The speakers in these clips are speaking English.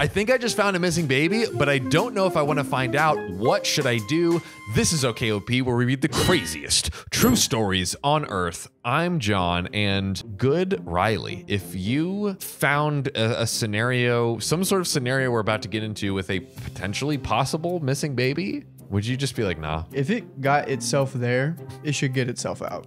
I think I just found a missing baby, but I don't know if I want to find out. What should I do? This is OKOP, where we read the craziest true stories on Earth. I'm John, and good Riley, if you found a scenario, some sort of scenario we're about to get into with a potentially possible missing baby, would you just be like, nah? If it got itself there, it should get itself out.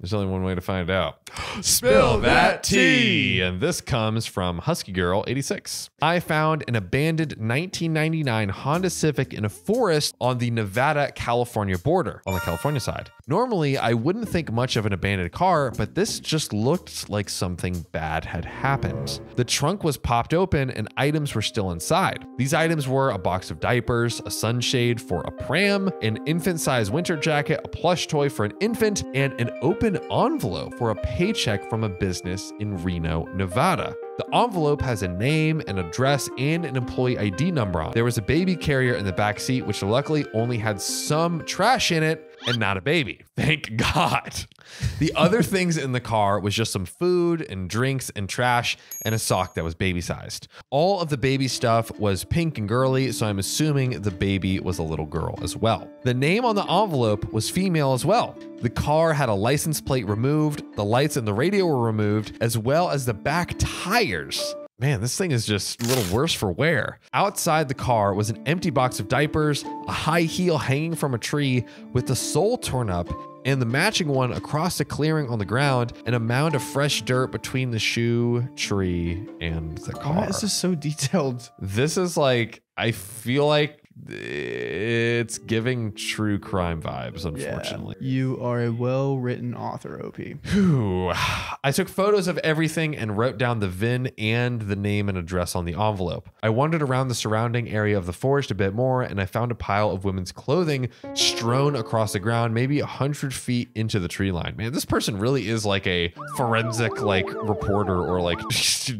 There's only one way to find out. Spill that tea! And this comes from Husky Girl 86. I found an abandoned 1999 Honda Civic in a forest on the Nevada-California border, on the California side. Normally, I wouldn't think much of an abandoned car, but this just looked like something bad had happened. The trunk was popped open and items were still inside. These items were a box of diapers, a sunshade for a pram, an infant-sized winter jacket, a plush toy for an infant, and an open envelope for a paycheck from a business in Reno, Nevada. The envelope has a name, an address, and an employee ID number on it. There was a baby carrier in the back seat, which luckily only had some trash in it and not a baby. Thank God. The other things in the car was just some food and drinks and trash and a sock that was baby sized. All of the baby stuff was pink and girly, so I'm assuming the baby was a little girl as well. The name on the envelope was female as well. The car had a license plate removed, the lights and the radio were removed, as well as the back tires. Man, this thing is just a little worse for wear. Outside the car was an empty box of diapers, a high heel hanging from a tree with the sole torn up, and the matching one across a clearing on the ground, and a mound of fresh dirt between the shoe, tree, and the car. Oh, this is so detailed. This is like, I feel like it's giving true crime vibes, unfortunately. Yeah, you are a well-written author, OP. I took photos of everything and wrote down the VIN and the name and address on the envelope. I wandered around the surrounding area of the forest a bit more, and I found a pile of women's clothing strewn across the ground, maybe 100 feet into the tree line. Man, this person really is like a forensic reporter or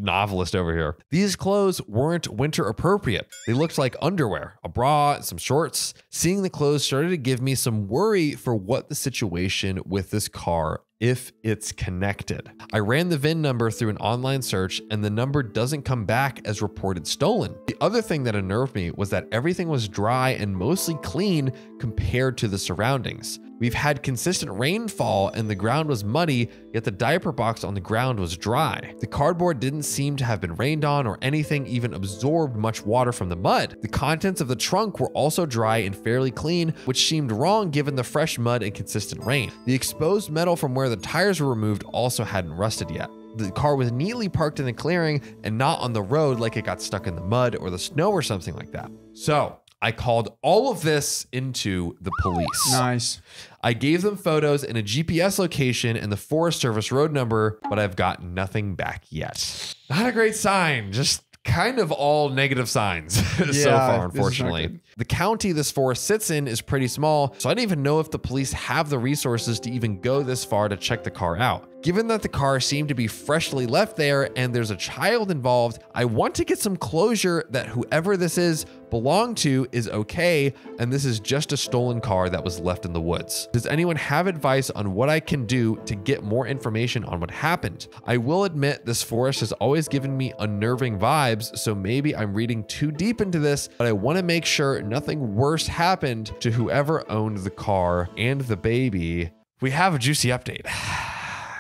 novelist over here. These clothes weren't winter appropriate. They looked like underwear, a bra, some shorts. Seeing the clothes started to give me some worry for what the situation with this car is, if it's connected. I ran the VIN number through an online search, and the number doesn't come back as reported stolen. The other thing that unnerved me was that everything was dry and mostly clean compared to the surroundings. We've had consistent rainfall and the ground was muddy, yet the diaper box on the ground was dry. The cardboard didn't seem to have been rained on, or anything even absorbed much water from the mud. The contents of the trunk were also dry and fairly clean, which seemed wrong given the fresh mud and consistent rain. The exposed metal from where the tires were removed also hadn't rusted yet. The car was neatly parked in the clearing and not on the road like it got stuck in the mud or the snow or something like that. So I called all of this into the police. Nice. I gave them photos and a GPS location and the Forest Service road number, but I've got nothing back yet. Not a great sign, just kind of all negative signs so far, unfortunately. The county this forest sits in is pretty small, so I don't even know if the police have the resources to even go this far to check the car out. Given that the car seemed to be freshly left there and there's a child involved, I want to get some closure that whoever this is belonged to is okay, and this is just a stolen car that was left in the woods. Does anyone have advice on what I can do to get more information on what happened? I will admit this forest has always given me unnerving vibes, so maybe I'm reading too deep into this, but I want to make sure nothing worse happened to whoever owned the car and the baby. We have a juicy update.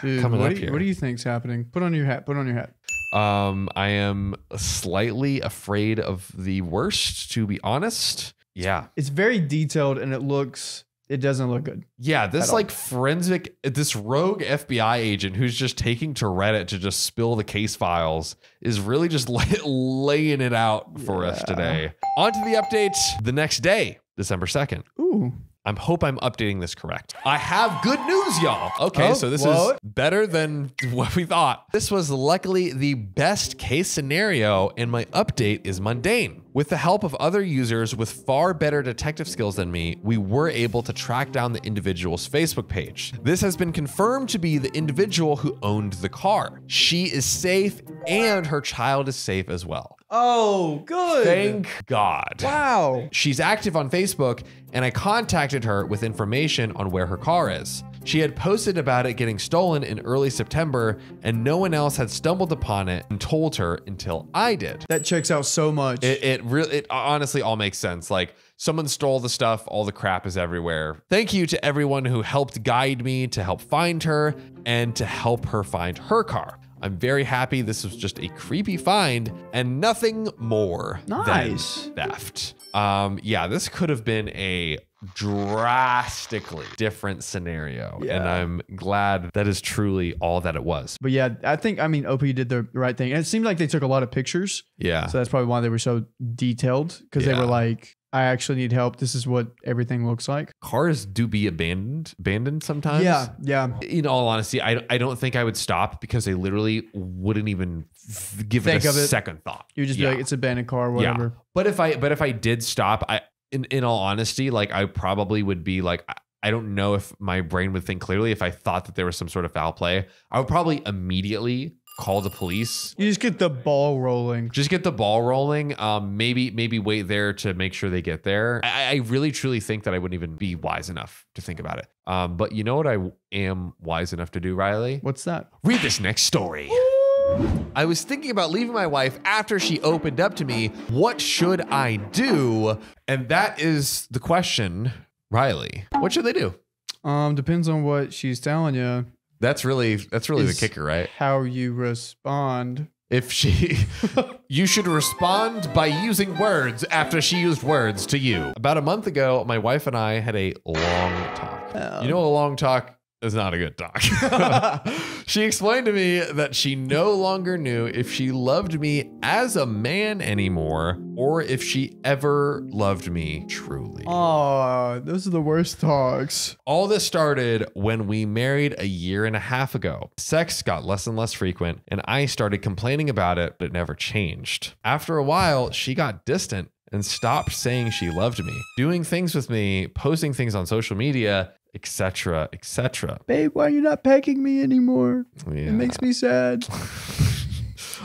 Dude, what do you think's happening? Put on your hat. Put on your hat. I am slightly afraid of the worst, to be honest. Yeah. It's very detailed, and it doesn't look good. Yeah, this this rogue FBI agent who's just taking to Reddit to just spill the case files is really just laying it out for us today. On to the updates. The next day, December 2nd. Ooh. I hope I'm updating this correct. I have good news, y'all. Okay, so this is better than what we thought. This was luckily the best case scenario, and my update is mundane. With the help of other users with far better detective skills than me, we were able to track down the individual's Facebook page. This has been confirmed to be the individual who owned the car. She is safe, and her child is safe as well. Oh, good. Thank God. Wow. She's active on Facebook, and I contacted her with information on where her car is. She had posted about it getting stolen in early September, and no one else had stumbled upon it and told her until I did. That checks out so much. It honestly all makes sense. Like, someone stole the stuff, all the crap is everywhere. Thank you to everyone who helped guide me to help find her and to help her find her car. I'm very happy this was just a creepy find and nothing more than theft. Yeah, this could have been a drastically different scenario. Yeah. And I'm glad that is truly all that it was. But yeah, I think, I mean, OP did the right thing. And it seemed like they took a lot of pictures. Yeah. So that's probably why they were so detailed, because they were like, I actually need help. This is what everything looks like. Cars do be abandoned sometimes. Yeah, yeah. In all honesty, I don't think I would stop because I literally wouldn't even give it a second thought. You would just be like, it's an abandoned car, whatever. Yeah. But if I did stop, in all honesty, like, I probably would be like, I don't know if my brain would think clearly if I thought that there was some sort of foul play. I would probably immediately call the police. You just get the ball rolling. Just get the ball rolling. Maybe wait there to make sure they get there. I really truly think that I wouldn't even be wise enough to think about it. But you know what I am wise enough to do, Riley? What's that? Read this next story. I was thinking about leaving my wife after she opened up to me. What should I do? And that is the question, Riley. What should they do? Depends on what she's telling you. That's really the kicker, right? How you respond. You should respond by using words after she used words to you. About a month ago, my wife and I had a long talk. You know, a long talk is not a good talk. She explained to me that she no longer knew if she loved me as a man anymore or if she ever loved me truly. Oh, those are the worst talks. All this started when we married a year and a half ago. Sex got less and less frequent, and I started complaining about it, but it never changed. After a while, she got distant and stopped saying she loved me, doing things with me, posting things on social media, etc., etc. Babe, why are you not pecking me anymore? Yeah. It makes me sad.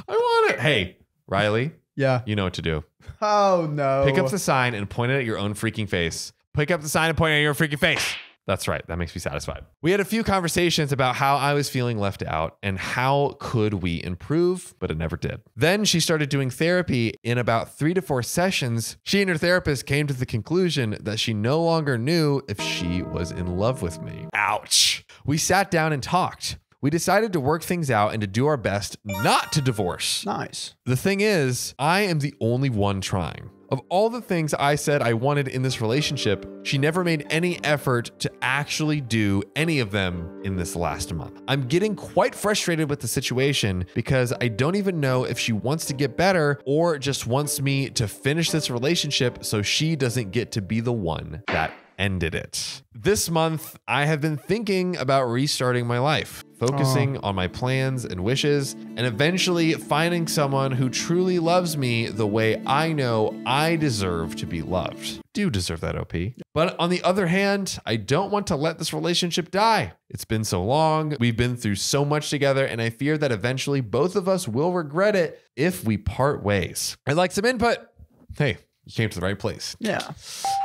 I want it. Hey, Riley. Yeah. You know what to do. Oh, no. Pick up the sign and point it at your own freaking face. Pick up the sign and point it at your freaking face. That's right. That makes me satisfied. We had a few conversations about how I was feeling left out and how could we improve, but it never did. Then she started doing therapy. In about 3 to 4 sessions, she and her therapist came to the conclusion that she no longer knew if she was in love with me. Ouch. We sat down and talked. We decided to work things out and to do our best not to divorce. Nice. The thing is, I am the only one trying. Of all the things I said I wanted in this relationship, she never made any effort to actually do any of them in this last month. I'm getting quite frustrated with the situation because I don't even know if she wants to get better or just wants me to finish this relationship so she doesn't get to be the one that ended it. This month, I have been thinking about restarting my life, focusing on my plans and wishes, and eventually finding someone who truly loves me the way I know I deserve to be loved. Do deserve that, OP. But on the other hand, I don't want to let this relationship die. It's been so long, we've been through so much together, and I fear that eventually both of us will regret it if we part ways. I'd like some input. Hey, you came to the right place. Yeah.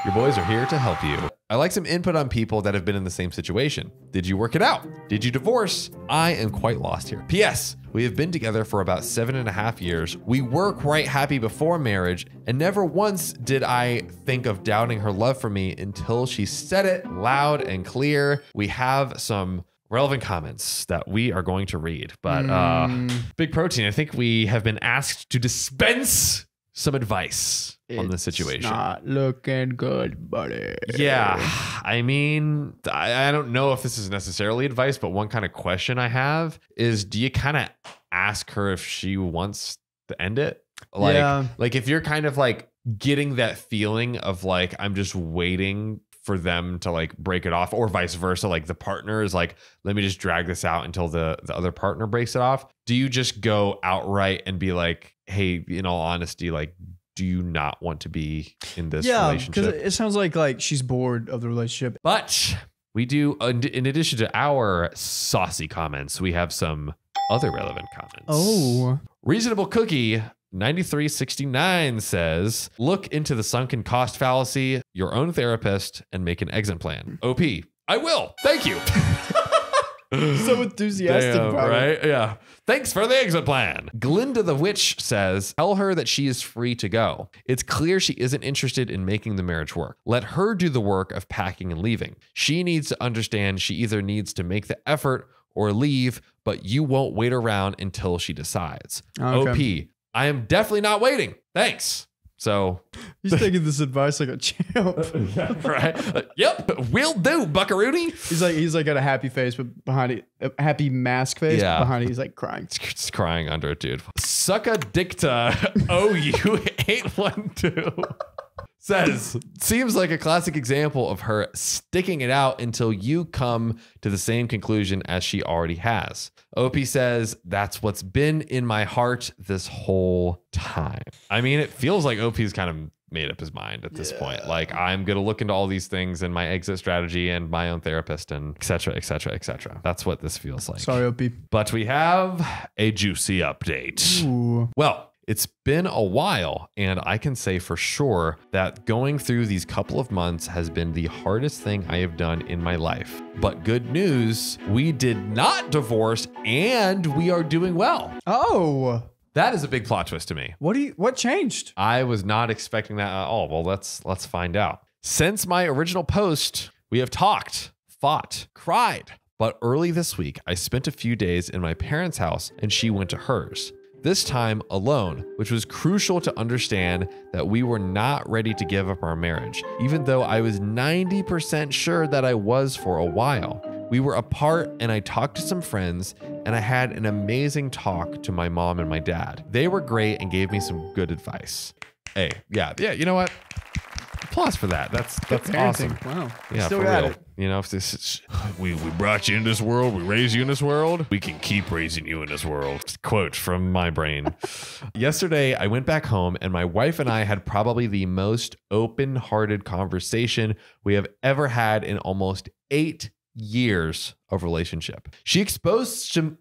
Your boys are here to help you. I like some input on people that have been in the same situation. Did you work it out? Did you divorce? I am quite lost here. P.S. We have been together for about 7.5 years. We were quite happy before marriage, and never once did I think of doubting her love for me until she said it loud and clear. We have some relevant comments that we are going to read, but Big Protein, I think we have been asked to dispense some advice on the situation. Not looking good, buddy. Yeah, I mean, I don't know if this is necessarily advice, but one kind of question I have is, do you kind of ask her if she wants to end it? Like, like if you're kind of like getting that feeling of like, I'm just waiting for them to like break it off, or vice versa. Like the partner is like, let me just drag this out until the other partner breaks it off. Do you just go outright and be like, hey, in all honesty, like, do you not want to be in this relationship? Yeah, because it sounds like she's bored of the relationship. But we do, in addition to our saucy comments, we have some other relevant comments. Oh. Reasonable Cookie 9369 says, look into the sunken cost fallacy, your own therapist, and make an exit plan. OP, I will. Thank you. So enthusiastic. Damn, right? Yeah. Thanks for the exit plan. Glinda the Witch says, tell her that she is free to go. It's clear she isn't interested in making the marriage work. Let her do the work of packing and leaving. She needs to understand she either needs to make the effort or leave, but you won't wait around until she decides. Okay. OP, I am definitely not waiting. Thanks. So he's taking this advice like a champ, right? Yep, will do, Buckaroonie. He's like got a happy face, but behind it, a happy mask face. Yeah. Behind it, he's like crying. Just crying under it, dude. Suckadicta OU812 says, seems like a classic example of her sticking it out until you come to the same conclusion as she already has. OP says, that's what's been in my heart this whole time. I mean, it feels like OP's kind of made up his mind at this point. Like, I'm going to look into all these things and my exit strategy and my own therapist and et cetera, et cetera, et cetera. That's what this feels like. Sorry, OP. But we have a juicy update. Ooh. Well, it's been a while, and I can say for sure that going through these couple of months has been the hardest thing I have done in my life. But good news, we did not divorce and we are doing well. Oh, that is a big plot twist to me. What changed? I was not expecting that at all. Well, let's find out. Since my original post, we have talked, fought, cried. But early this week, I spent a few days in my parents' house and she went to hers. This time alone, which was crucial to understand that we were not ready to give up our marriage, even though I was 90% sure that I was for a while. We were apart and I talked to some friends and I had an amazing talk to my mom and my dad. They were great and gave me some good advice. Hey, yeah, you know what? Applause for that. That's awesome. Wow. Yeah, still for real. It. You know, if this is, we brought you in this world, we raised you in this world, we can keep raising you in this world. Quote from my brain. Yesterday, I went back home and my wife and I had probably the most open-hearted conversation we have ever had in almost 8 years of relationship. She exposed some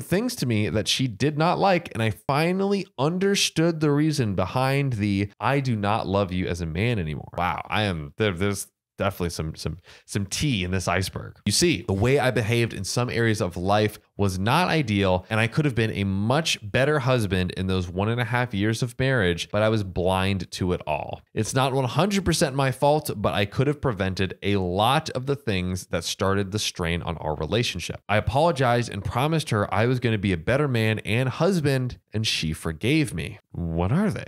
things to me that she did not like, and I finally understood the reason behind the "I do not love you as a man anymore." Wow, there's definitely some tea in this iceberg. You see, the way I behaved in some areas of life was not ideal, and I could have been a much better husband in those 1.5 years of marriage, but I was blind to it all. It's not 100% my fault, but I could have prevented a lot of the things that started the strain on our relationship. I apologized and promised her I was going to be a better man and husband, and she forgave me. What are they?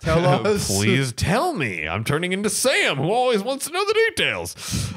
Tell us. Please tell me. I'm turning into Sam, who always wants to know the details.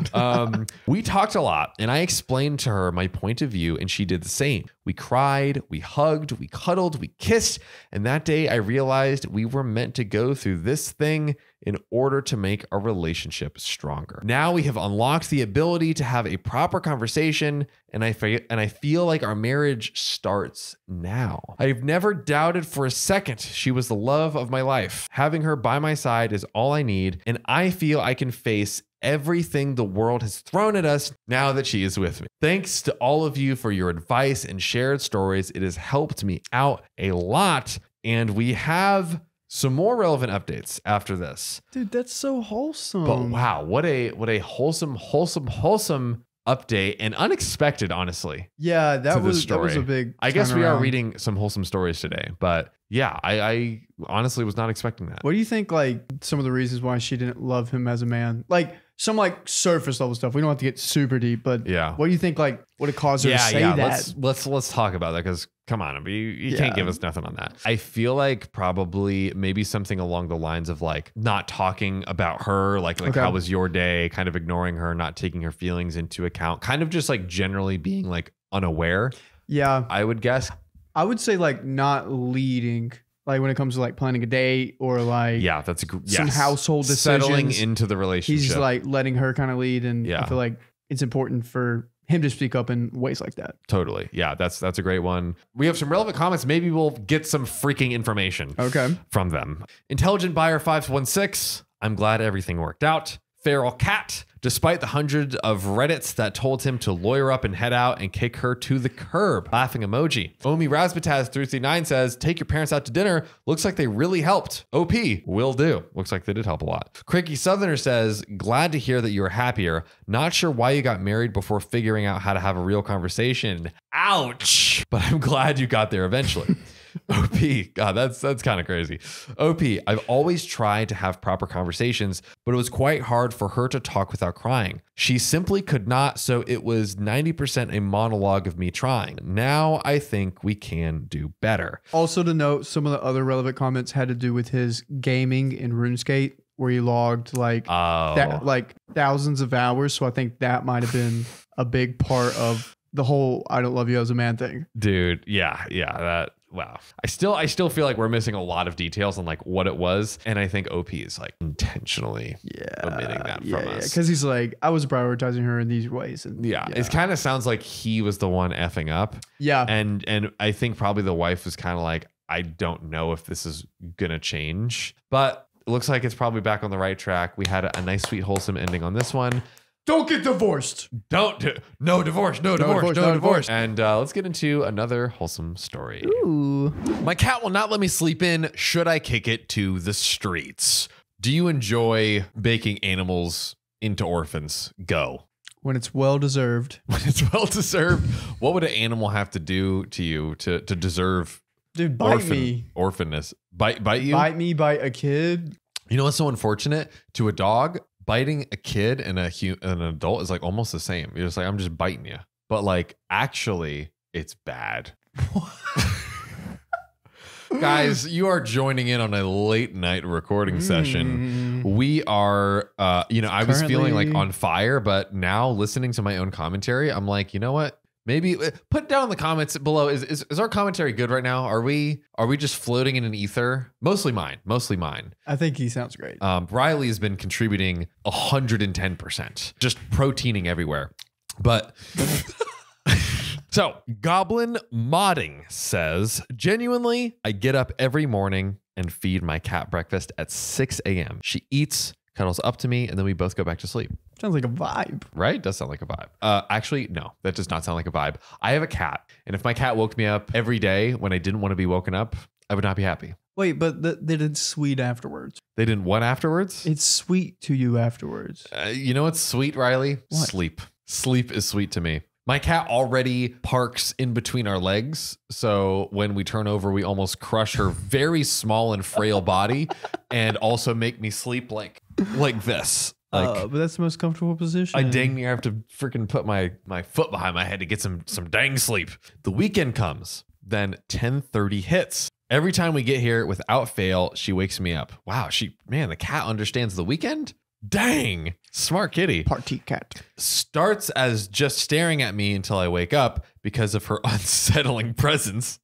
We talked a lot, and I explained to her my point of view, and she did the same. We cried, we hugged, we cuddled, we kissed, and that day I realized we were meant to go through this thing in order to make our relationship stronger. Now we have unlocked the ability to have a proper conversation, and I feel like our marriage starts now. I've never doubted for a second she was the love of my life. Having her by my side is all I need, and I feel I can face everything the world has thrown at us now that she is with me. Thanks to all of you for your advice and shared stories. It has helped me out a lot. And we have some more relevant updates after this. Dude, that's so wholesome. But wow, what a wholesome update, and unexpected, honestly. Yeah, that was a big, I guess we are reading some wholesome stories today, but yeah, I honestly was not expecting that. What do you think, like, some of the reasons why she didn't love him as a man? Like, some like surface level stuff. We don't have to get super deep, but yeah, what do you think like would have caused her to say that? Let's talk about that, because come on, I mean, you can't give us nothing on that. I feel like probably maybe something along the lines of like not talking about her, like okay, how was your day? Kind of ignoring her, not taking her feelings into account, kind of just like generally being like unaware. Yeah, I would guess. I would say like not leading. Like when it comes to like planning a date or like some household decisions. Settling into the relationship. He's like letting her kind of lead, and I feel like it's important for him to speak up in ways like that. Totally. Yeah, that's a great one. We have some relevant comments. Maybe we'll get some freaking information from them. Intelligent Buyer 516. I'm glad everything worked out. Feral Cat despite the hundreds of Reddits that told him to lawyer up and head out and kick her to the curb. Laughing emoji. Omi Razbataz339 says, take your parents out to dinner. Looks like they really helped. OP, will do. Looks like they did help a lot. Cranky Southerner says, glad to hear that you are happier. Not sure why you got married before figuring out how to have a real conversation. Ouch. But I'm glad you got there eventually. OP, God, that's kind of crazy. OP, I've always tried to have proper conversations, but it was quite hard for her to talk without crying. She simply could not, so it was 90% a monologue of me trying. Now I think we can do better. Also to note, some of the other relevant comments had to do with his gaming in RuneScape, where he logged like, like thousands of hours. So I think that might have been a big part of the whole I don't love you as a man thing. Dude, yeah, that... Wow. I still feel like we're missing a lot of details on like what it was. And I think OP is like intentionally omitting that from us. Because he's like, I was prioritizing her in these ways. And yeah. It kind of sounds like he was the one effing up. Yeah. And I think probably the wife was kind of like, I don't know if this is going to change, but it looks like it's probably back on the right track. We had a nice, sweet, wholesome ending on this one. Don't get divorced. Don't do no divorce. No divorce. No divorce. And let's get into another wholesome story. Ooh. My cat will not let me sleep in. Should I kick it to the streets? Do you enjoy baking animals into orphans? Go. When it's well deserved. When it's well deserved. What would an animal have to do to you to deserve? Dude, bite me. Orphanness. Bite you. Bite me. Bite a kid. You know what's so unfortunate to a dog? Biting a kid and an adult is like almost the same. You're just like, I'm just biting you. But like, actually, it's bad. Guys, you are joining in on a late night recording session. We are, you know, I was feeling like on fire, but now listening to my own commentary, I'm like, you know what? Maybe put down in the comments below. Is our commentary good right now? Are we just floating in an ether? Mostly mine. I think he sounds great. Riley has been contributing 110%, just proteining everywhere. But so Goblin Modding says, genuinely, I get up every morning and feed my cat breakfast at 6 a.m. She eats, cuddles up to me, and then we both go back to sleep. Sounds like a vibe. Right? Does sound like a vibe. Actually, no, that does not sound like a vibe. I have a cat, and if my cat woke me up every day when I didn't want to be woken up, I would not be happy. Wait, but they did sweet afterwards. They didn't what afterwards? It's sweet to you afterwards. You know what's sweet, Riley? What? Sleep. Sleep is sweet to me. My cat already parks in between our legs, so when we turn over, we almost crush her very small and frail body, and also make me sleep like this. Like, but that's the most comfortable position. I dang near have to freaking put my foot behind my head to get some dang sleep. The weekend comes, then 10:30 hits. Every time we get here, without fail, she wakes me up. Wow, the cat understands the weekend. Dang, smart kitty. Party cat. Starts as just staring at me until I wake up because of her unsettling presence.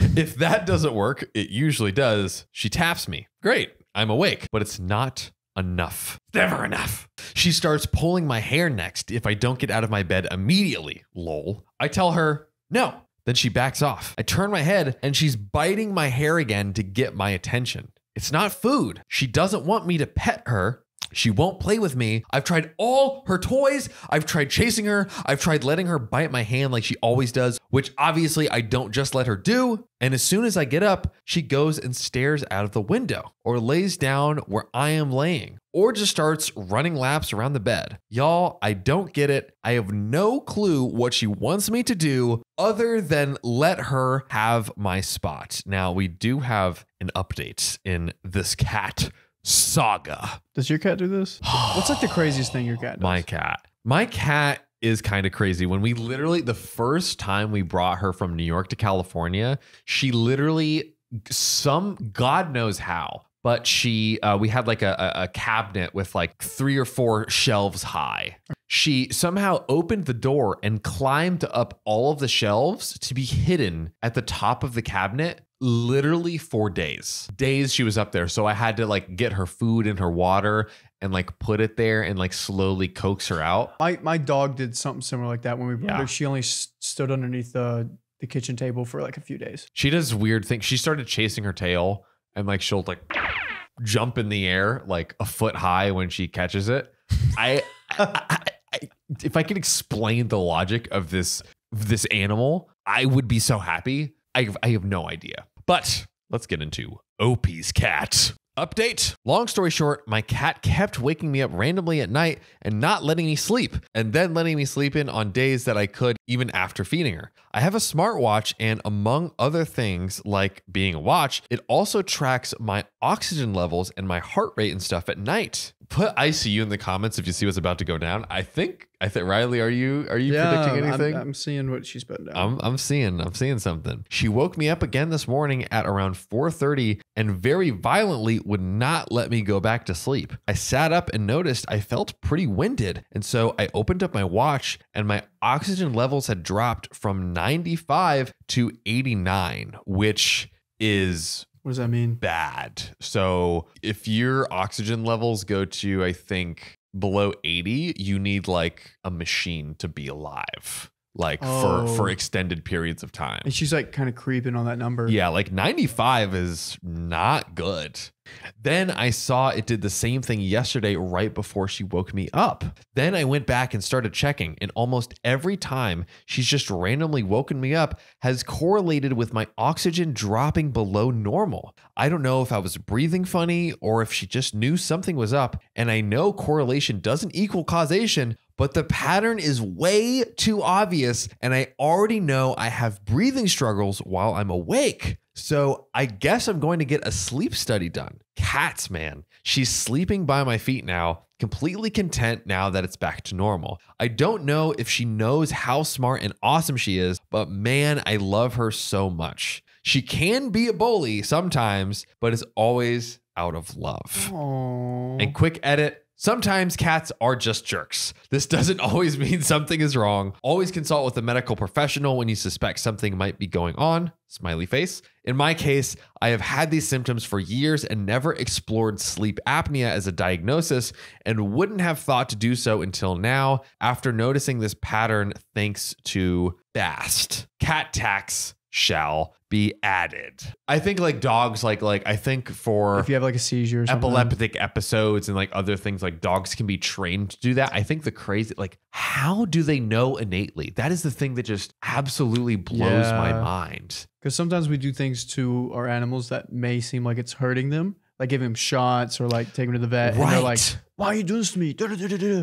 If that doesn't work, it usually does. She taps me. Great, I'm awake, but it's not enough. Never enough. She starts pulling my hair next if I don't get out of my bed immediately. Lol. I tell her no. Then she backs off. I turn my head and she's biting my hair again to get my attention. It's not food. She doesn't want me to pet her. She won't play with me. I've tried all her toys. I've tried chasing her. I've tried letting her bite my hand like she always does, which obviously I don't just let her do. And as soon as I get up, she goes and stares out of the window or lays down where I am laying or just starts running laps around the bed. Y'all, I don't get it. I have no clue what she wants me to do other than let her have my spot. Now, we do have an update in this cat saga. Does your cat do this? What's like the craziest thing your cat does? My cat is kind of crazy. When we literally, the first time we brought her from New York to California, she literally, some God knows how, but she, we had like a cabinet with like 3 or 4 shelves high. She somehow opened the door and climbed up all of the shelves to be hidden at the top of the cabinet. Literally for days she was up there. So I had to like get her food and her water and like put it there and like slowly coax her out. My dog did something similar like that when we brought her. She only stood underneath the kitchen table for like a few days. She does weird things. She started chasing her tail and like she'll like jump in the air like a foot high when she catches it. I if I could explain the logic of this animal, I would be so happy. I have no idea. But let's get into OP's cat. Update. Long story short, my cat kept waking me up randomly at night and not letting me sleep, and then letting me sleep in on days that I could even after feeding her. I have a smartwatch, and among other things like being a watch, it also tracks my oxygen levels and my heart rate and stuff at night. Put ICU in the comments if you see what's about to go down. I think Riley, are you predicting anything? I'm seeing what she's putting down. I'm seeing something. She woke me up again this morning at around 4:30 and very violently would not let me go back to sleep. I sat up and noticed I felt pretty winded, and so I opened up my watch and my oxygen levels had dropped from 95 to 89, which is... What does that mean? Bad. So if your oxygen levels go to, I think, below 80, you need like a machine to be alive, like for extended periods of time. And she's like kind of creeping on that number. Yeah, like 95 is not good. Then I saw it did the same thing yesterday right before she woke me up. Then I went back and started checking, and almost every time she's just randomly woken me up has correlated with my oxygen dropping below normal. I don't know if I was breathing funny or if she just knew something was up, and I know correlation doesn't equal causation, but the pattern is way too obvious, and I already know I have breathing struggles while I'm awake. So I guess I'm going to get a sleep study done. Cats, man. She's sleeping by my feet now, completely content now that it's back to normal. I don't know if she knows how smart and awesome she is, but man, I love her so much. She can be a bully sometimes, but is always out of love. Aww. And quick edit. Sometimes cats are just jerks. This doesn't always mean something is wrong. Always consult with a medical professional when you suspect something might be going on. Smiley face. In my case, I have had these symptoms for years and never explored sleep apnea as a diagnosis and wouldn't have thought to do so until now after noticing this pattern thanks to FAST. Cat tax shall be added. I think like dogs, I think for if you have like a seizure or something, epileptic episodes and like other things, like dogs can be trained to do that. I think the crazy, like, how do they know innately? That is the thing that just absolutely blows my mind. Because sometimes we do things to our animals that may seem like it's hurting them, like giving them shots or like taking them to the vet, right? And they're like, why are you doing this to me?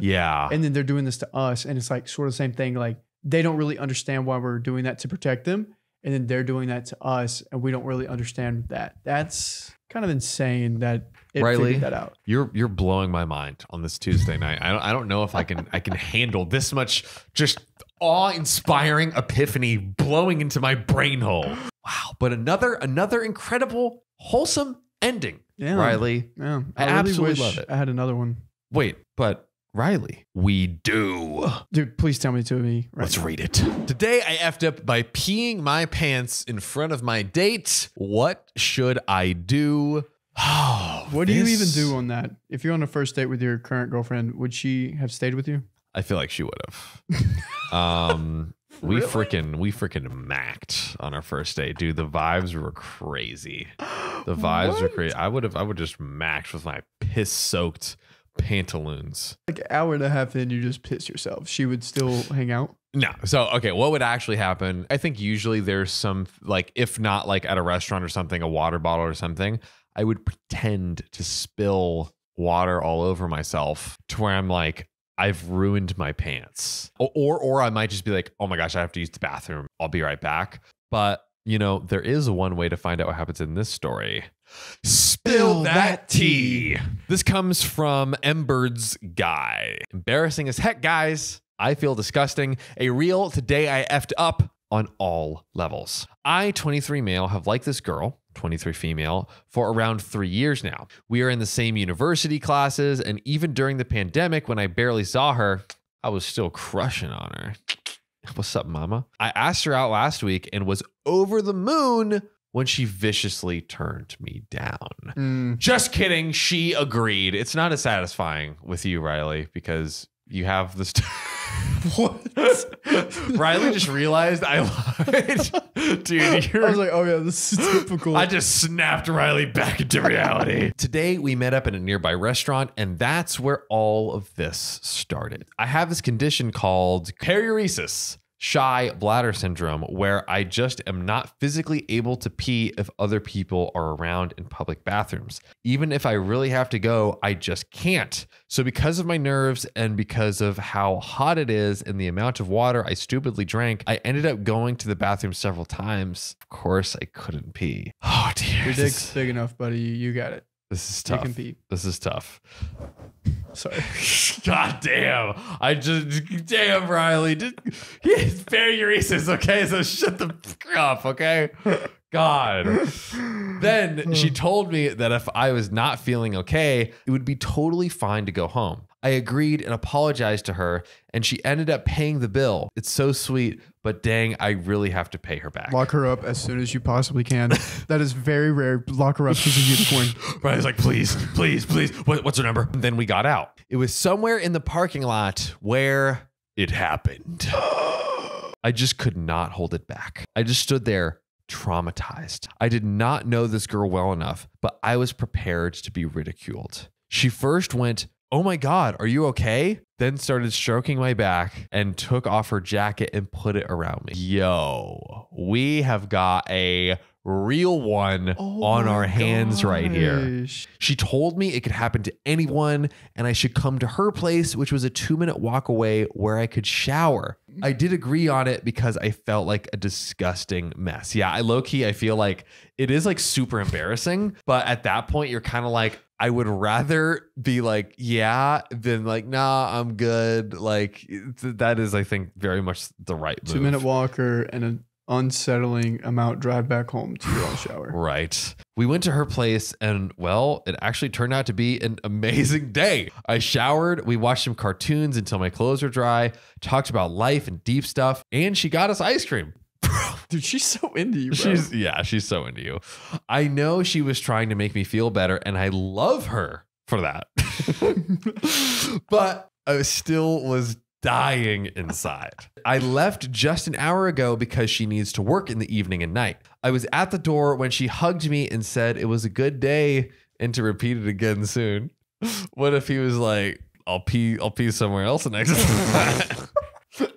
Yeah. And then they're doing this to us, and it's like sort of the same thing. Like they don't really understand why we're doing that to protect them. And then they're doing that to us, and we don't really understand that. That's kind of insane that it figured that out. You're blowing my mind on this Tuesday night. I don't know if I can handle this much just awe-inspiring epiphany blowing into my brain hole. Wow! But another incredible wholesome ending. Yeah, Riley. Yeah, I really absolutely love it. I had another one. Wait, but. Riley, we do. Dude, please tell me to me. Right Let's now. Read it. Today, I effed up by peeing my pants in front of my date. What should I do? Oh, what do you even do on that? If you're on a first date with your current girlfriend, would she have stayed with you? I feel like she would have. Really? We freaking macked on our first day, dude. The vibes were crazy. The vibes were crazy. I would just macked with my piss soaked pantaloons. Like an hour and a half in, you just piss yourself. She would still hang out? No. So, okay, what would actually happen? I think usually there's some, like, if not like at a restaurant or something, a water bottle or something, I would pretend to spill water all over myself to where I'm like, I've ruined my pants. Or I might just be like, oh my gosh, I have to use the bathroom. I'll be right back. But, you know, there is one way to find out what happens in this story. Spill that tea. This comes from Ember's guy. Embarrassing as heck, guys. I feel disgusting. A real today I effed up on all levels. I, 23 male, have liked this girl, 23 female, for around 3 years now. We are in the same university classes, and even during the pandemic when I barely saw her, I was still crushing on her. What's up, mama? I asked her out last week and was over the moon when she viciously turned me down. Just kidding. She agreed. It's not as satisfying with you, Riley, because you have this. What? Riley just realized I lied. Dude, I was like, oh yeah, this is typical. I just snapped Riley back into reality. Today, we met up in a nearby restaurant, and that's where all of this started. I have this condition called pareiasis, shy bladder syndrome, where I just am not physically able to pee if other people are around in public bathrooms. Even if I really have to go, I just can't. So because of my nerves and because of how hot it is and the amount of water I stupidly drank, I ended up going to the bathroom several times. Of course, I couldn't pee. Oh dear. Your dick's big enough, buddy. You got it. This is tough. You can pee. This is tough. Sorry. God damn. I just, damn, Riley. He's pareiasis, okay? So shut the fuck up, okay? God. Then she told me that if I was not feeling okay, it would be totally fine to go home. I agreed and apologized to her, and she ended up paying the bill. It's so sweet, but dang, I really have to pay her back. Lock her up as soon as you possibly can. That is very rare. Lock her up. She's a unicorn. Right? I was like, please, please, please. What's her number? And then we got out. It was somewhere in the parking lot where it happened. I just could not hold it back. I just stood there traumatized. I did not know this girl well enough, but I was prepared to be ridiculed. She first went, "Oh my God, are you okay?" Then started stroking my back and took off her jacket and put it around me. Yo, we have got a real one on our hands right here. She told me it could happen to anyone and I should come to her place, which was a 2-minute walk away where I could shower. I did agree on it because I felt like a disgusting mess. Yeah, I low-key, I feel like it is like super embarrassing, but at that point you're kind of like, I would rather be like, yeah, than like, nah, I'm good. Like that is, I think, very much the right move. 2-minute walk and an unsettling amount drive back home to your own shower. Right. We went to her place and, well, it actually turned out to be an amazing day. I showered. We watched some cartoons until my clothes were dry, talked about life and deep stuff, and she got us ice cream. Dude, she's so into you, bro. She's so into you. I know she was trying to make me feel better, and I love her for that. But I still was dying inside. I left just an hour ago because she needs to work in the evening and night. I was at the door when she hugged me and said it was a good day and to repeat it again soon. What if he was like, I'll pee somewhere else the next time?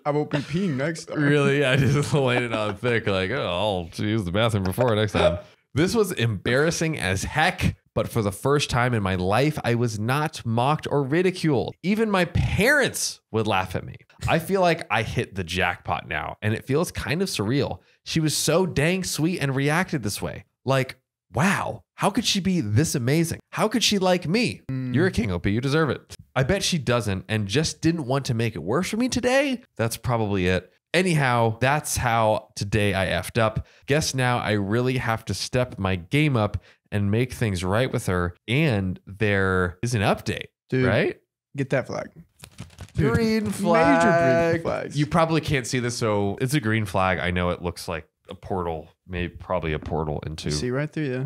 I won't be peeing next time. Really? Yeah, I just laid it on thick. Like, oh, I'll use the bathroom before next time. This was embarrassing as heck, but for the first time in my life, I was not mocked or ridiculed. Even my parents would laugh at me. I feel like I hit the jackpot now, and it feels kind of surreal. She was so dang sweet and reacted this way. Like, wow, how could she be this amazing? How could she like me? You're a king, OP. You deserve it. I bet she doesn't and just didn't want to make it worse for me today. That's probably it. Anyhow, that's how today I effed up. Guess now I really have to step my game up and make things right with her. And there is an update, dude, right? Get that flag. Dude, green flag. Major green flags. You probably can't see this, so it's a green flag. I know it looks like a portal, maybe probably a portal into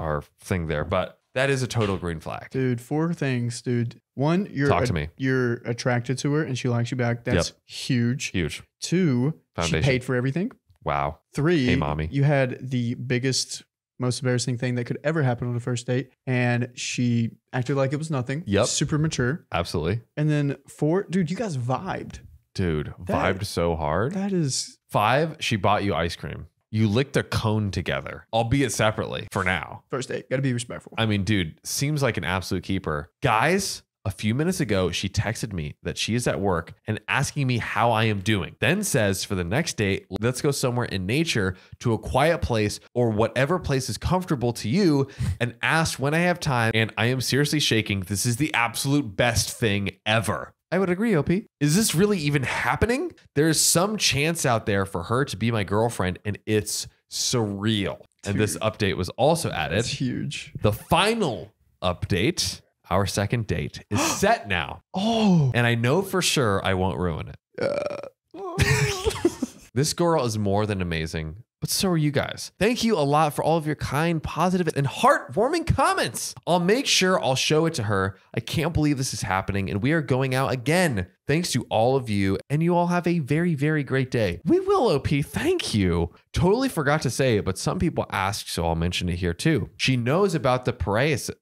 our thing there, but that is a total green flag. Dude, 4 things, dude. 1, you're attracted to her and she likes you back. That's huge. Huge. 2, Foundation. She paid for everything. Wow. 3, hey, mommy. You had the biggest, most embarrassing thing that could ever happen on a first date, and she acted like it was nothing. Yep. Super mature. Absolutely. And then 4, dude, you guys vibed. Dude, vibed so hard. That is... 5, she bought you ice cream. You licked a cone together, albeit separately for now. First date, gotta be respectful. I mean, dude, seems like an absolute keeper. Guys, a few minutes ago, she texted me that she is at work and asking me how I am doing. Then says for the next date, let's go somewhere in nature to a quiet place or whatever place is comfortable to you, and asked when I have time. And I am seriously shaking. This is the absolute best thing ever. I would agree, OP. Is this really even happening? There is some chance out there for her to be my girlfriend, and it's surreal. Dude, and this update was also added. It's huge. The final update, our second date, is set now. Oh. And I know for sure I won't ruin it. This girl is more than amazing. but so are you guys. Thank you a lot for all of your kind, positive, and heartwarming comments. I'll make sure I'll show it to her. I can't believe this is happening, and we are going out again. Thanks to all of you, and you all have a very, very great day. We will, OP, thank you. Totally forgot to say it, but some people asked, so I'll mention it here too. She knows about the pareiasis.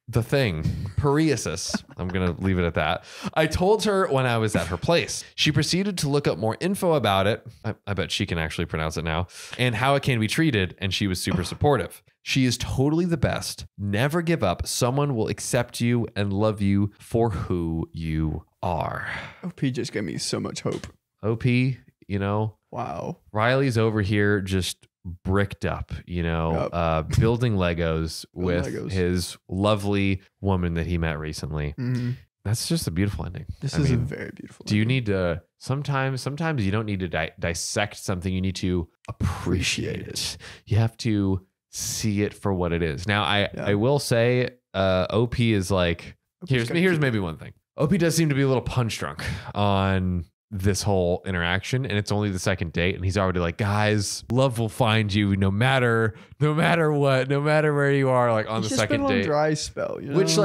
The thing, pareiasis. I'm going to leave it at that. I told her when I was at her place. She proceeded to look up more info about it. I bet she can actually pronounce it now, and how it can be treated. And she was super supportive. She is totally the best. Never give up. Someone will accept you and love you for who you are. OP just gave me so much hope. OP, you know, wow. Riley's over here just bricked up, you know, yep. Building Legos with his lovely woman that he met recently. Mm-hmm. That's just a beautiful ending. I mean, a very beautiful ending. Do you need to, sometimes you don't need to dissect something. You need to appreciate it. You have to see it for what it is. Now, I will say, OP is like, here's maybe one thing. OP does seem to be a little punch drunk on this whole interaction, and it's only the second date, and he's already like, guys, love will find you no matter what, no matter where you are, like on the second date. Dry spell, you know? Which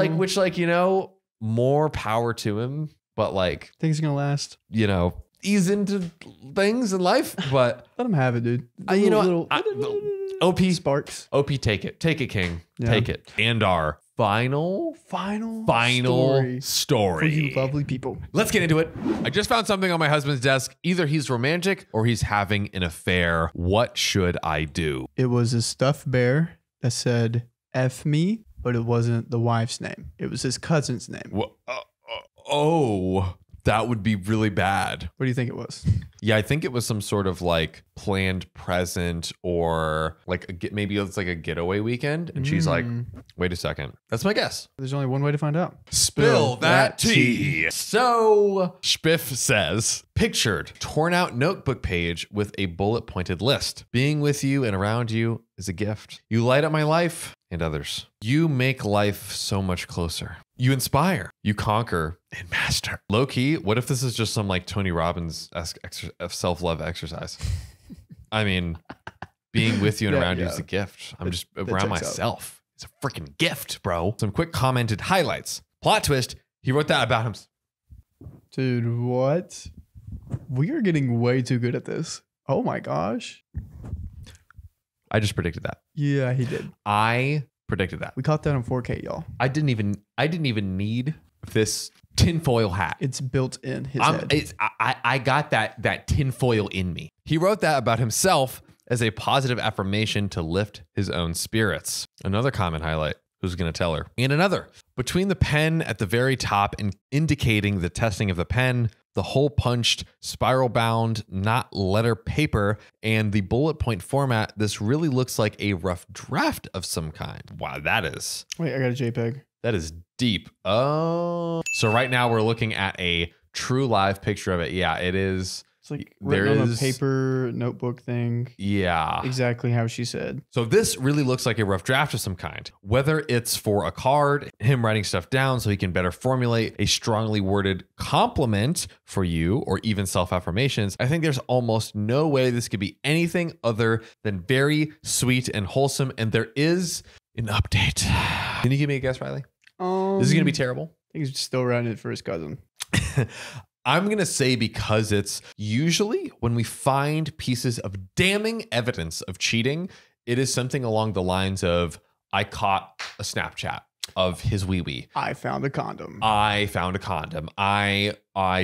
you know, more power to him, but like things are gonna last, you know, ease into things in life, but let him have it, dude. OP sparks. OP, take it, King. Yeah. Take it. And our final story for you lovely people. Let's get into it. I just found something on my husband's desk. Either he's romantic or he's having an affair. What should I do? It was a stuffed bear that said F me, but it wasn't the wife's name. It was his cousin's name. Well, oh, that would be really bad. What do you think it was? Yeah, I think it was some sort of like planned present, or like maybe it's like a getaway weekend. And she's like, wait a second. That's my guess. There's only one way to find out. Spill that tea. So Spiff says, pictured torn out notebook page with a bullet pointed list. Being with you and around you is a gift. You light up my life and others. You make life so much closer. You inspire, you conquer, and master. Low key, what if this is just some like Tony Robbins-esque self-love exercise? I mean, being with you and around you is a gift. I'm just around myself. It's a freaking gift, bro. Some quick commented highlights. Plot twist, he wrote that about him. Dude, what? We are getting way too good at this. Oh my gosh. I just predicted that. Yeah, he did. I predicted that. We caught that on 4K, y'all. I didn't even need this tinfoil hat. It's built in his head. I got that tinfoil in me. He wrote that about himself as a positive affirmation to lift his own spirits. Another common highlight. Who's going to tell her? And another. Between the pen at the very top and indicating the testing of the pen, the hole punched, spiral bound, not letter paper, and the bullet point format, this really looks like a rough draft of some kind. Wow, that is. Wait, I got a JPEG. That is deep. Oh. So right now we're looking at a true live picture of it. Yeah, it is. It's like written on a paper notebook thing. Yeah. Exactly how she said. So this really looks like a rough draft of some kind, whether it's for a card, him writing stuff down so he can better formulate a strongly worded compliment for you, or even self-affirmations. I think there's almost no way this could be anything other than very sweet and wholesome. And there is an update. Can you give me a guess, Riley? This is going to be terrible. I think he's still writing it for his cousin. I'm going to say, because it's usually when we find pieces of damning evidence of cheating, it is something along the lines of, I caught a Snapchat of his wee-wee. I found a condom. I found a condom. I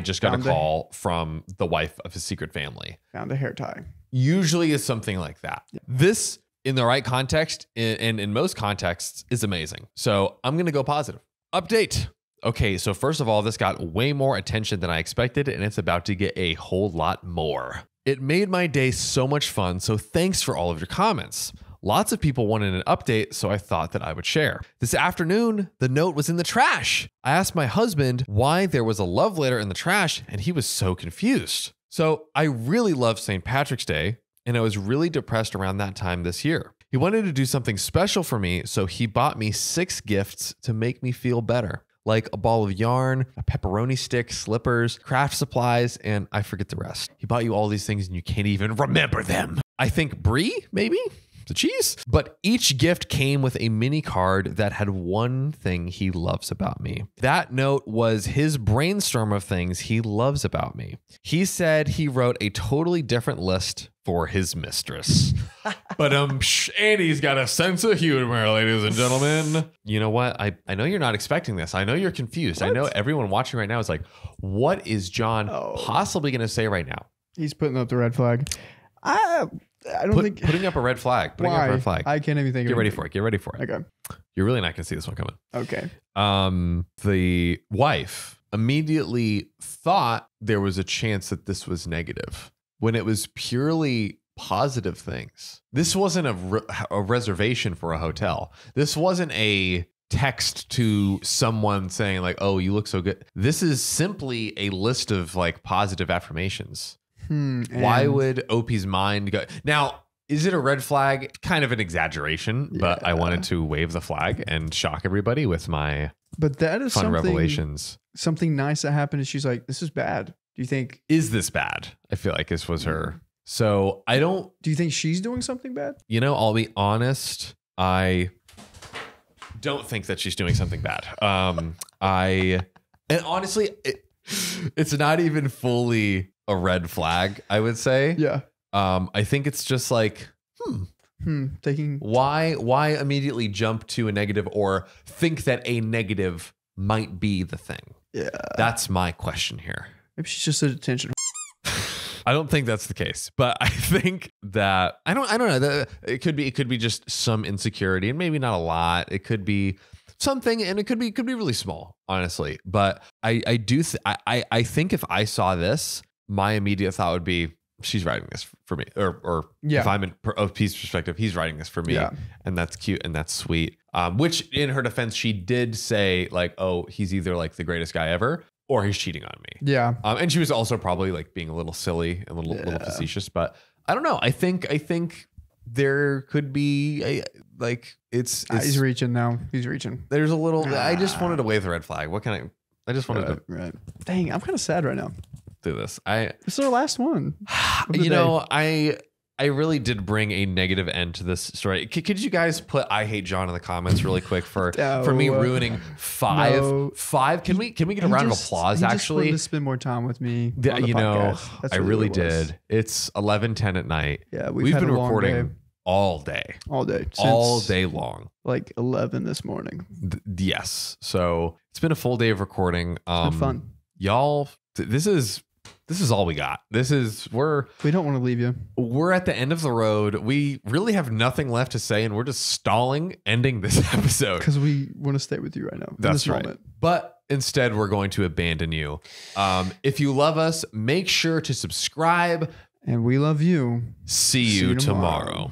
just got a call from the wife of his secret family. Found a hair tie. Usually is something like that. Yeah. This, in the right context, and in most contexts, is amazing. So I'm going to go positive. Update. Okay, so first of all, this got way more attention than I expected, and it's about to get a whole lot more. It made my day so much fun, so thanks for all of your comments. Lots of people wanted an update, so I thought that I would share. This afternoon, the note was in the trash. I asked my husband why there was a love letter in the trash, and he was so confused. So I really love St. Patrick's Day, and I was really depressed around that time this year. He wanted to do something special for me, so he bought me 6 gifts to make me feel better. like a ball of yarn, a pepperoni stick, slippers, craft supplies, and I forget the rest. He bought you all these things and you can't even remember them. I think brie, maybe? The cheese? But each gift came with a mini card that had one thing he loves about me. That note was his brainstorm of things he loves about me. He said he wrote a totally different list for his mistress. But and he's got a sense of humor, ladies and gentlemen. You know what? I know you're not expecting this. I know you're confused. What? I know everyone watching right now is like, what is John possibly going to say right now? He's putting up the red flag. I don't think putting up a red flag. Putting up a red flag. I can't even think of it. Get ready for it. Get ready for it. Okay. You're really not gonna see this one coming. Okay. The wife immediately thought there was a chance that this was negative when it was purely positive things. This wasn't a reservation for a hotel. This wasn't a text to someone saying like, "Oh, you look so good." This is simply a list of like positive affirmations. Why would OP's mind go? Now, is it a red flag? Kind of an exaggeration, but I wanted to wave the flag and shock everybody with my fun revelations. Something nice that happened, and she's like, "This is bad." Do you think? Is this bad? I feel like this was her. So I don't. Do you think she's doing something bad? You know, I'll be honest. I don't think that she's doing something bad. And honestly, it's not even fully a red flag, I would say. Yeah. I think it's just like, why immediately jump to a negative or think that a negative might be the thing? Yeah. That's my question here. Maybe she's just an attention. I don't think that's the case, but I think that I don't know. It could be just some insecurity, and maybe not a lot. It could be something, and it could be really small, honestly. But I think if I saw this, my immediate thought would be, she's writing this for me, or if I'm in OP's perspective, he's writing this for me, and that's cute and that's sweet. Which, in her defense, she did say like, "Oh, he's either like the greatest guy ever, or he's cheating on me." Yeah, and she was also probably like being a little silly and a little facetious, but I don't know. I think there could be he's reaching now. He's reaching. There's a little. I just wanted to wave the red flag. What can I? I just wanted to. Right. Dang, I'm kind of sad right now. Through this. This is our last one. You know, I really did bring a negative end to this story. Could you guys put "I hate John" in the comments really quick for me ruining five? Can we get a round of applause? Actually, just wanted to spend more time with me. You know, I really did. It's 11:10 at night. Yeah, we've been recording all day long, like 11 this morning. Yes, so it's been a full day of recording. It's been fun, y'all. This is all we got. We don't want to leave you. We're at the end of the road. We really have nothing left to say, and we're just stalling ending this episode because we want to stay with you right now. That's right. Moment. But instead, we're going to abandon you. If you love us, make sure to subscribe. And we love you. See you tomorrow.